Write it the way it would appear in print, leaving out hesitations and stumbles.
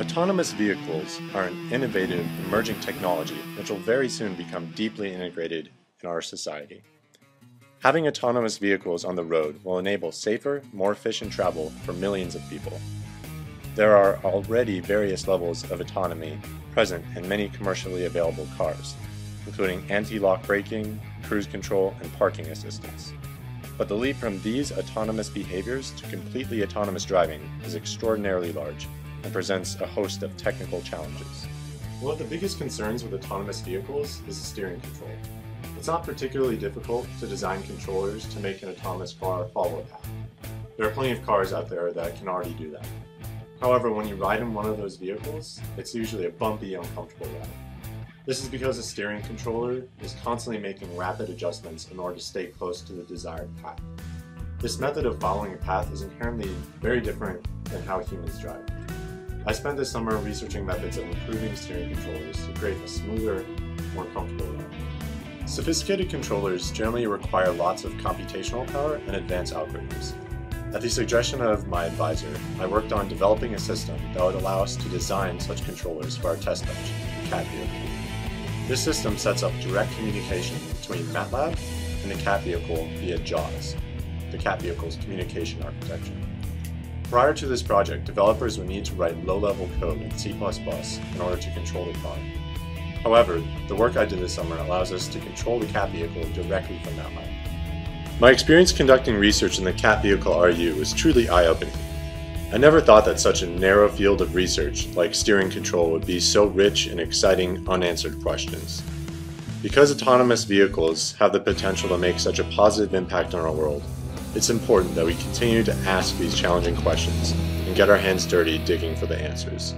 Autonomous vehicles are an innovative, emerging technology which will very soon become deeply integrated in our society. Having autonomous vehicles on the road will enable safer, more efficient travel for millions of people. There are already various levels of autonomy present in many commercially available cars, including anti-lock braking, cruise control, and parking assistance. But the leap from these autonomous behaviors to completely autonomous driving is extraordinarily large and presents a host of technical challenges. One of the biggest concerns with autonomous vehicles is the steering control. It's not particularly difficult to design controllers to make an autonomous car follow a path. There are plenty of cars out there that can already do that. However, when you ride in one of those vehicles, it's usually a bumpy, uncomfortable ride. This is because the steering controller is constantly making rapid adjustments in order to stay close to the desired path. This method of following a path is inherently very different than how humans drive. I spent this summer researching methods of improving steering controllers to create a smoother, more comfortable ride. Sophisticated controllers generally require lots of computational power and advanced algorithms. At the suggestion of my advisor, I worked on developing a system that would allow us to design such controllers for our test bench, the CAT vehicle. This system sets up direct communication between MATLAB and the CAT vehicle via JAUS, the CAT vehicle's communication architecture. Prior to this project, developers would need to write low-level code in C++ in order to control the car. However, the work I did this summer allows us to control the CAT vehicle directly from MATLAB. My experience conducting research in the CAT vehicle RU was truly eye-opening. I never thought that such a narrow field of research, like steering control, would be so rich in exciting, unanswered questions. Because autonomous vehicles have the potential to make such a positive impact on our world, it's important that we continue to ask these challenging questions and get our hands dirty digging for the answers.